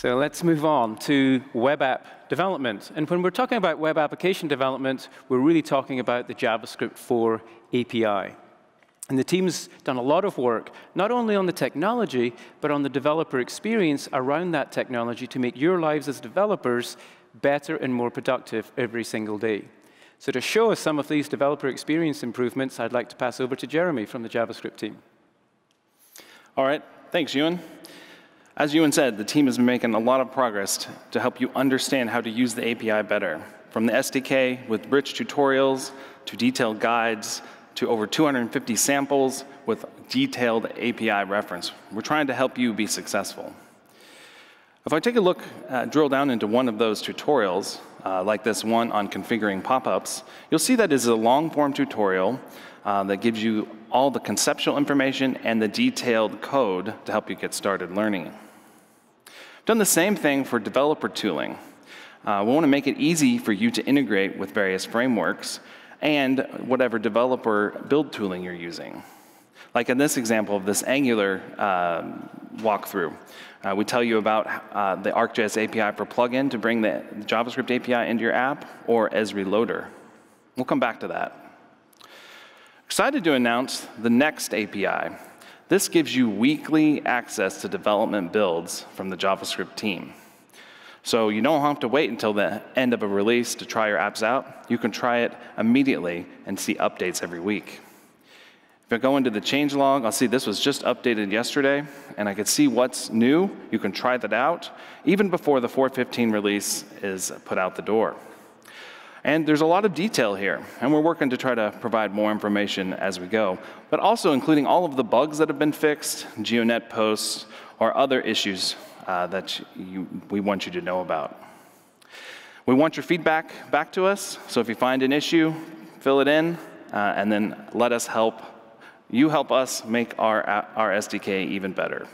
So let's move on to web app development. And when we're talking about web application development, we're really talking about the JavaScript 4 API. And the team's done a lot of work, not only on the technology, but on the developer experience around that technology to make your lives as developers better and more productive every single day. So to show us some of these developer experience improvements, I'd like to pass over to Jeremy from the JavaScript team. All right. Thanks, Ewan. As Ewan said, the team has been making a lot of progress to help you understand how to use the API better, from the SDK with rich tutorials to detailed guides, to over 250 samples with detailed API reference. We're trying to help you be successful. If I take a look, drill down into one of those tutorials, like this one on configuring pop-ups, you'll see that is a long-form tutorial that gives you all the conceptual information and the detailed code to help you get started learning. I've done the same thing for developer tooling. We want to make it easy for you to integrate with various frameworks and whatever developer build tooling you're using. Like in this example of this Angular walkthrough, we tell you about the ArcGIS API for plugin to bring the JavaScript API into your app, or Esri Loader. We'll come back to that. Excited to announce the next API. This gives you weekly access to development builds from the JavaScript team. So you don't have to wait until the end of a release to try your apps out. You can try it immediately and see updates every week. If I go into the changelog, I'll see this was just updated yesterday, and I can see what's new. You can try that out even before the 4.15 release is put out the door. And there's a lot of detail here, and we're working to try to provide more information as we go, but also including all of the bugs that have been fixed, GeoNet posts, or other issues that we want you to know about. We want your feedback back to us, so if you find an issue, fill it in, and then let us help. You help us make our SDK even better.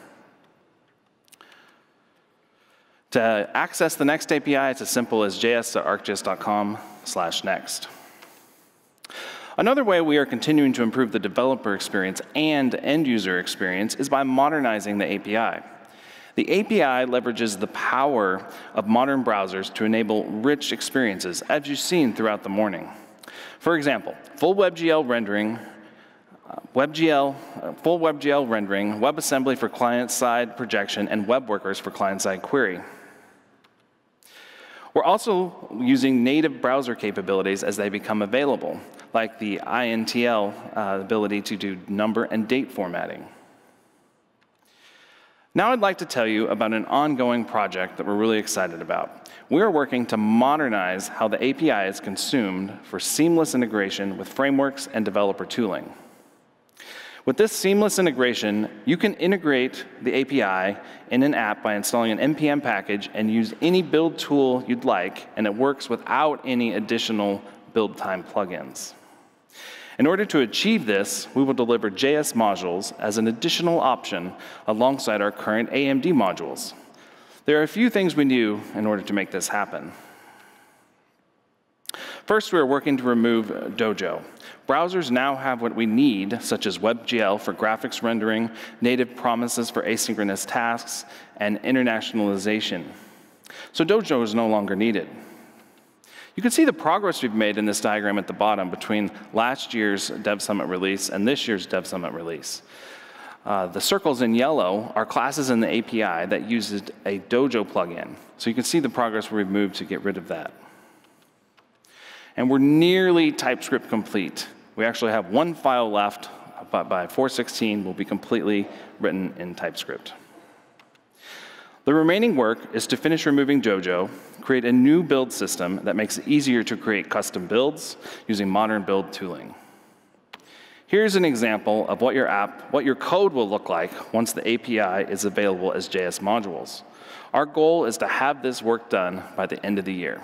To access the next API, it's as simple as js.arcgis.com/next. Another way we are continuing to improve the developer experience and end-user experience is by modernizing the API. The API leverages the power of modern browsers to enable rich experiences, as you've seen throughout the morning. For example, full WebGL rendering, WebAssembly for client-side projection, and web workers for client-side query. We're also using native browser capabilities as they become available, like the INTL ability to do number and date formatting. Now I'd like to tell you about an ongoing project that we're really excited about. We're working to modernize how the API is consumed for seamless integration with frameworks and developer tooling. With this seamless integration, you can integrate the API in an app by installing an NPM package and use any build tool you'd like, and it works without any additional build time plugins. In order to achieve this, we will deliver JS modules as an additional option alongside our current AMD modules. There are a few things we do in order to make this happen. First, we are working to remove Dojo. Browsers now have what we need, such as WebGL for graphics rendering, native promises for asynchronous tasks, and internationalization. So Dojo is no longer needed. You can see the progress we've made in this diagram at the bottom between last year's DevSummit release and this year's DevSummit release. The circles in yellow are classes in the API that uses a Dojo plugin. So you can see the progress we've moved to get rid of that. And we're nearly TypeScript complete. We actually have one file left, but by 4.16 we'll be completely written in TypeScript. The remaining work is to finish removing Dojo, create a new build system that makes it easier to create custom builds using modern build tooling. Here's an example of what your code will look like once the API is available as JS modules. Our goal is to have this work done by the end of the year.